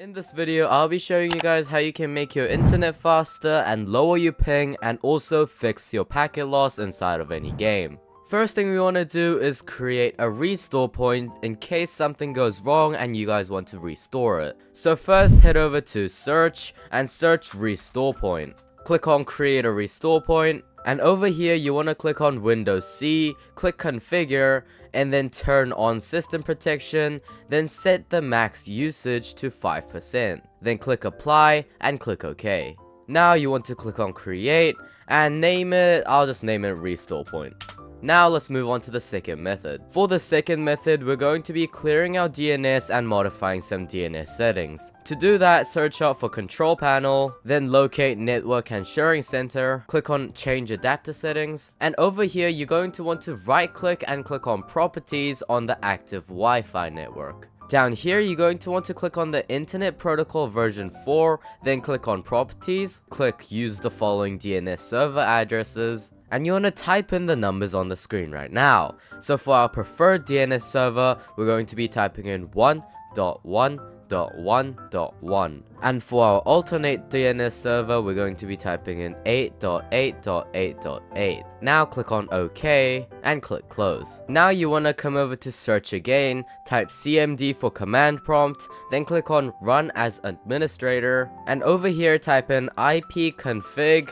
In this video, I'll be showing you guys how you can make your internet faster and lower your ping and also fix your packet loss inside of any game. First thing we want to do is create a restore point in case something goes wrong and you guys want to restore it. So first head over to search and search restore point. Click on create a restore point and over here you want to click on Windows C, click configure, and then turn on system protection, then set the max usage to 5%. Then click apply and click OK. Now you want to click on create and name it, I'll just name it restore point. Now let's move on to the second method. For the second method, we're going to be clearing our DNS and modifying some DNS settings. To do that, search up for control panel, then locate network and sharing center, click on change adapter settings, and over here you're going to want to right click and click on properties on the active Wi-Fi network. Down here you're going to want to click on the internet protocol version 4, then click on properties, click use the following DNS server addresses, and you want to type in the numbers on the screen right now. So for our preferred DNS server, we're going to be typing in 1.1.1.1. And for our alternate DNS server, we're going to be typing in 8.8.8.8. Now click on OK and click close. Now you want to come over to search again, type CMD for command prompt, then click on run as administrator, and over here type in ipconfig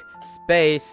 /flush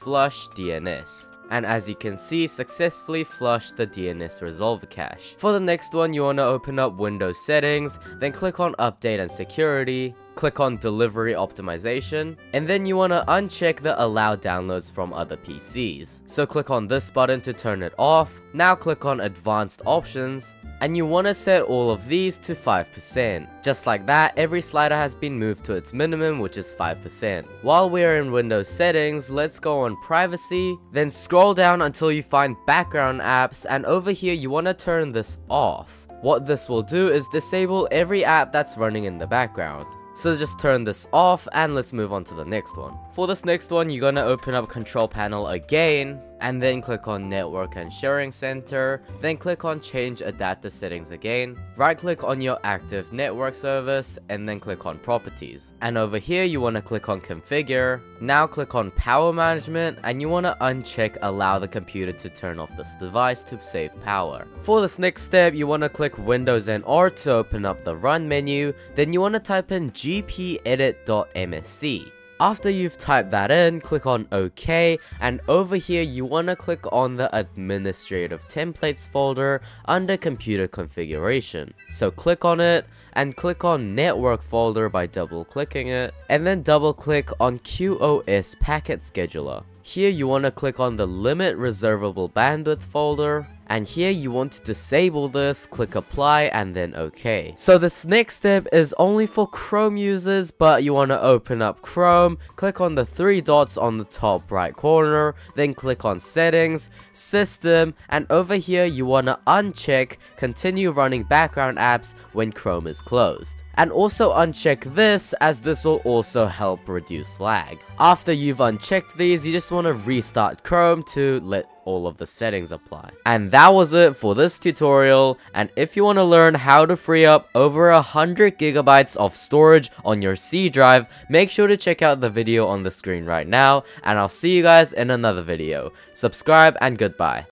DNS. And as you can see, successfully flushed the DNS resolver cache. For the next one, you want to open up Windows settings, then click on update and security, click on delivery optimization, and then you want to uncheck the allow downloads from other PCs. So click on this button to turn it off. Now click on advanced options, and you want to set all of these to 5%. Just like that, every slider has been moved to its minimum, which is 5%. While we are in Windows settings, let's go on privacy, then scroll down until you find background apps, and over here you want to turn this off. What this will do is disable every app that's running in the background. So just turn this off and let's move on to the next one. For this next one, you're gonna open up control panel again and then click on network and sharing center, then click on change adapter settings again, right click on your active network service and then click on properties. And over here you wanna click on configure, now click on power management and you wanna uncheck allow the computer to turn off this device to save power. For this next step, you wanna click Windows and R to open up the run menu, then you wanna type in gpedit.msc. After you've typed that in, click on OK, and over here you want to click on the administrative templates folder under computer configuration. So click on it and click on network folder by double clicking it, and then double click on QoS Packet Scheduler. Here you want to click on the limit reservable bandwidth folder, and here you want to disable this, click apply and then OK. So this next step is only for Chrome users, but you want to open up Chrome, click on the 3 dots on the top right corner, then click on settings, system, and over here you want to uncheck continue running background apps when Chrome is closed. And also uncheck this, as this will also help reduce lag. After you've unchecked these, you just want to restart Chrome to let all of the settings apply. And that was it for this tutorial, and if you want to learn how to free up over 100 GB of storage on your C drive, make sure to check out the video on the screen right now, and I'll see you guys in another video. Subscribe and goodbye.